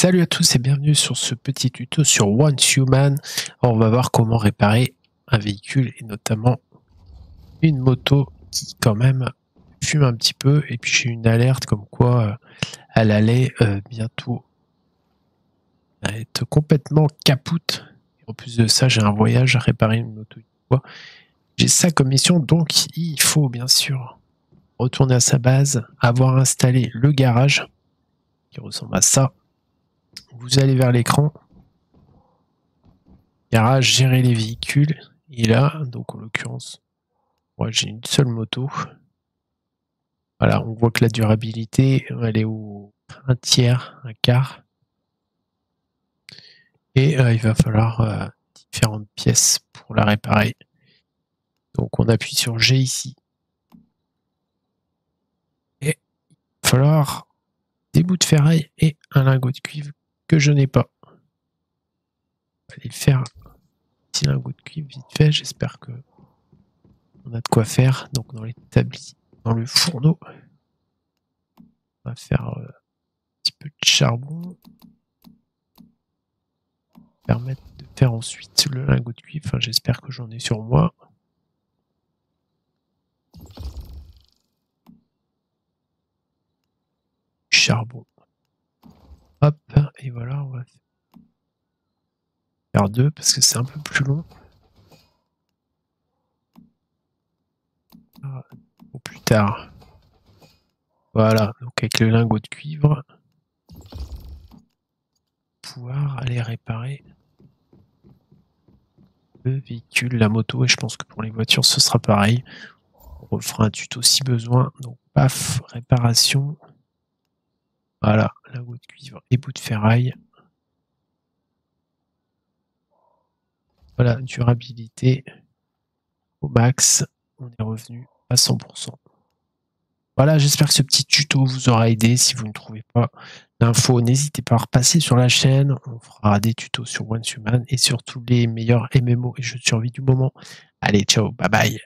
Salut à tous et bienvenue sur ce petit tuto sur Once Human. On va voir comment réparer un véhicule et notamment une moto qui quand même fume un petit peu. Et puis j'ai une alerte comme quoi elle allait bientôt être complètement capoute. En plus de ça, j'ai un voyage à réparer une moto. J'ai ça comme mission, donc il faut bien sûr retourner à sa base, avoir installé le garage qui ressemble à ça. Vous allez vers l'écran, garage, gérer les véhicules, et là, donc en l'occurrence, moi j'ai une seule moto. Voilà, on voit que la durabilité, elle est au 1/3, 1/4. Et il va falloir différentes pièces pour la réparer. Donc on appuie sur G ici. Et il va falloir des bouts de ferraille et un lingot de cuivre que je n'ai pas. Allez faire un petit lingot de cuivre vite fait, j'espère que on a de quoi faire. Donc dans l'établi, dans le fourneau, on va faire un petit peu de charbon, permettre de faire ensuite le lingot de cuivre. Enfin, j'espère que j'en ai sur moi. Charbon. Hop, et voilà, on va faire deux parce que c'est un peu plus long. Ou plus tard. Voilà, donc avec le lingot de cuivre, pouvoir aller réparer le véhicule, la moto, et je pense que pour les voitures ce sera pareil. On refera un tuto si besoin. Donc paf, réparation. Voilà, lingot de cuivre et bout de ferraille. Voilà, durabilité au max. On est revenu à 100%. Voilà, j'espère que ce petit tuto vous aura aidé. Si vous ne trouvez pas d'infos, n'hésitez pas à repasser sur la chaîne. On fera des tutos sur Once Human et sur tous les meilleurs MMO et jeux de survie du moment. Allez, ciao, bye bye.